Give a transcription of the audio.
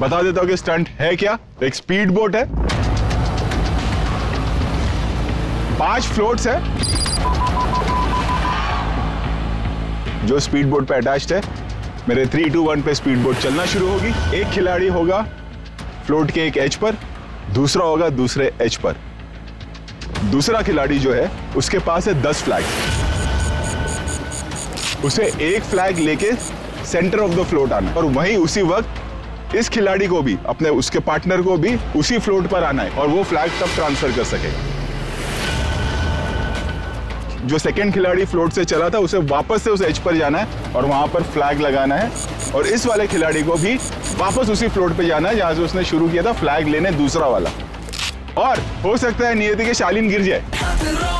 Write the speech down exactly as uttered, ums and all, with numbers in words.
बता देता हूँ कि स्टंट है क्या। एक स्पीड बोट है, पांच फ्लोट्स है जो स्पीड बोट पे अटैच्ड है। मेरे थ्री टू वन पे स्पीड बोट चलना शुरू होगी। एक खिलाड़ी होगा फ्लोट के एक एज पर, दूसरा होगा दूसरे एज पर। दूसरा खिलाड़ी जो है उसके पास है दस फ्लैग। उसे एक फ्लैग लेके सेंटर ऑफ द फ्लोट आना है और वहीं उसी वक्त इस खिलाड़ी को भी अपने उसके पार्टनर को भी उसी फ्लोट पर आना है और वो फ्लैग तब ट्रांसफर कर सकेगा। जो सेकेंड खिलाड़ी फ्लोट से चला था उसे वापस से उस एज पर जाना है और वहां पर फ्लैग लगाना है और इस वाले खिलाड़ी को भी वापस उसी फ्लोट पे जाना है जहां से उसने शुरू किया था फ्लैग लेने दूसरा वाला। और हो सकता है नियति के शालीन गिर जाए।